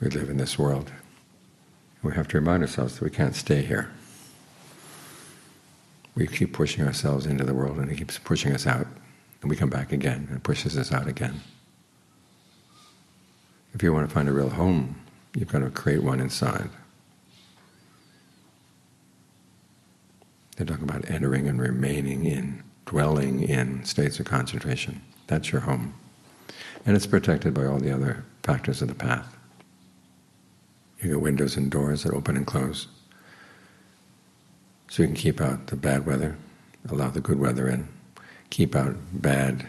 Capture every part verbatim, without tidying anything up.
we live in this world. We have to remind ourselves that we can't stay here. We keep pushing ourselves into the world, and it keeps pushing us out, and we come back again, and it pushes us out again. If you want to find a real home, you've got to create one inside. They talk about entering and remaining in, dwelling in states of concentration. That's your home. And it's protected by all the other factors of the path. You got windows and doors that open and close, so you can keep out the bad weather, allow the good weather in, keep out bad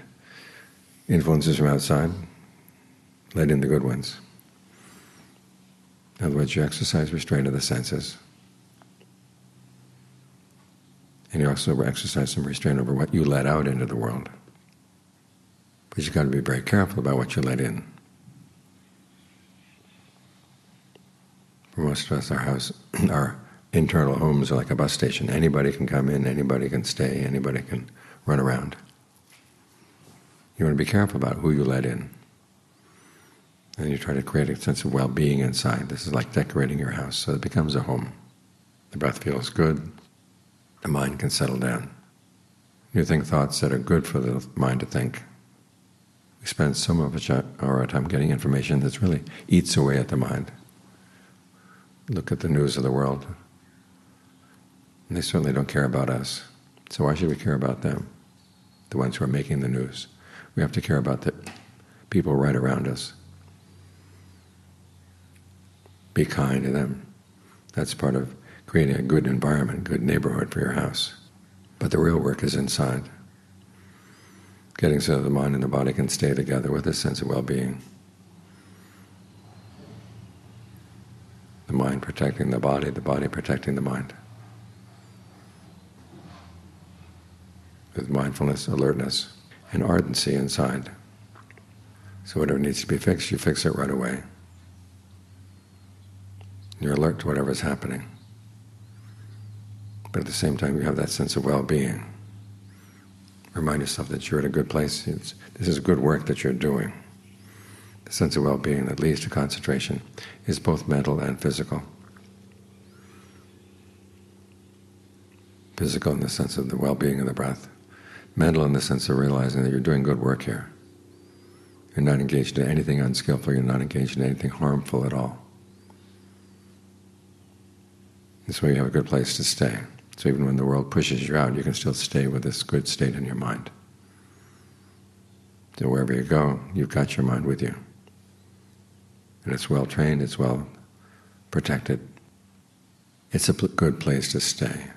influences from outside, let in the good ones. In other words, you exercise restraint of the senses, and you also exercise some restraint over what you let out into the world. But you've got to be very careful about what you let in. For most of us, our house, our internal homes are like a bus station. Anybody can come in, anybody can stay, anybody can run around. You want to be careful about who you let in. And you try to create a sense of well-being inside. This is like decorating your house, so it becomes a home. The breath feels good. The mind can settle down. You think thoughts that are good for the mind to think. We spend so much of our time getting information that really eats away at the mind. Look at the news of the world. And they certainly don't care about us. So why should we care about them, the ones who are making the news? We have to care about the people right around us. Be kind to them. That's part of creating a good environment, good neighborhood for your house. But the real work is inside. Getting so that the mind and the body can stay together with a sense of well-being. The mind protecting the body, the body protecting the mind. With mindfulness, alertness, and ardency inside. So whatever needs to be fixed, you fix it right away. You're alert to whatever is happening. But at the same time, you have that sense of well-being. Remind yourself that you're at a good place. It's, this is good work that you're doing. The sense of well-being that leads to concentration is both mental and physical. Physical in the sense of the well-being of the breath. Mental in the sense of realizing that you're doing good work here. You're not engaged in anything unskillful. You're not engaged in anything harmful at all. This way you have a good place to stay. So even when the world pushes you out, you can still stay with this good state in your mind. So wherever you go, you've got your mind with you. And it's well trained, it's well protected. It's a good place to stay.